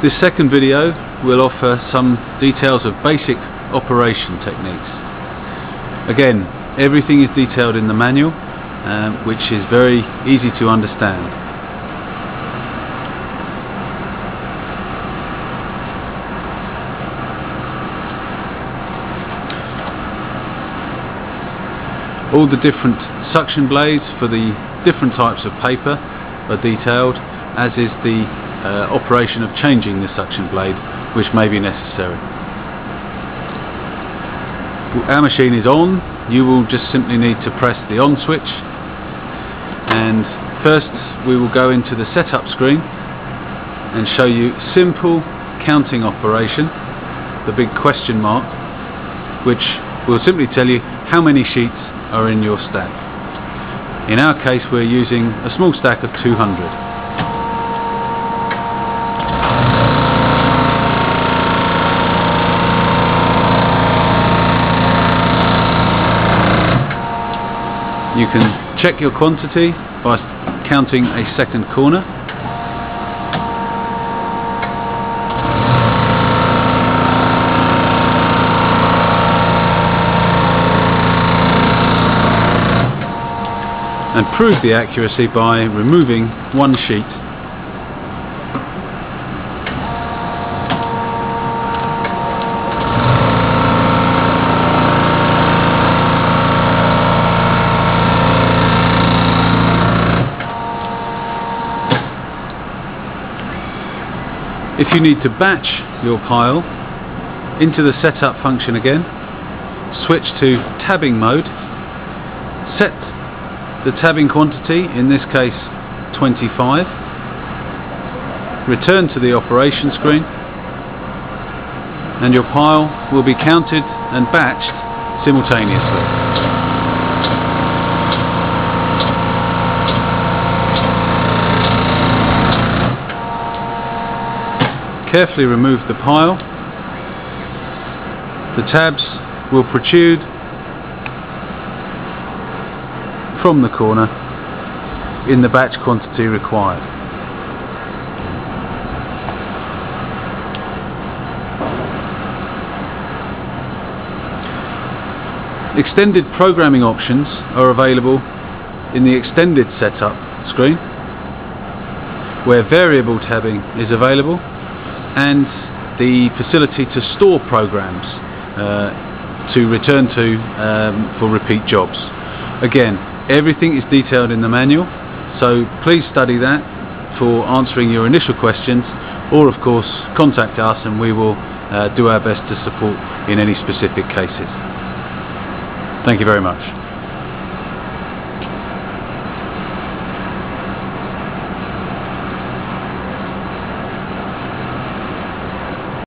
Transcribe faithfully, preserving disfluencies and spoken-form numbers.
This second video will offer some details of basic operation techniques. Again, everything is detailed in the manual, um, which is very easy to understand. All the different suction blades for the different types of paper are detailed, as is the Uh, operation of changing the suction blade, which may be necessary. Our machine is on. You will just simply need to press the on switch, and first we will go into the setup screen and show you simple counting operation, the big question mark, which will simply tell you how many sheets are in your stack. In our case, we're using a small stack of two hundred. You can check your quantity by counting a second corner. And prove the accuracy by removing one sheet. If you need to batch your pile, into the setup function again, switch to tabbing mode, set the tabbing quantity, in this case twenty-five, return to the operation screen, and your pile will be counted and batched simultaneously. Carefully remove the pile. The tabs will protrude from the corner in the batch quantity required. Extended programming options are available in the extended setup screen, where variable tabbing is available, and the facility to store programs uh, to return to um, for repeat jobs. Again, everything is detailed in the manual, so please study that for answering your initial questions, or of course contact us and we will uh, do our best to support in any specific cases. Thank you very much.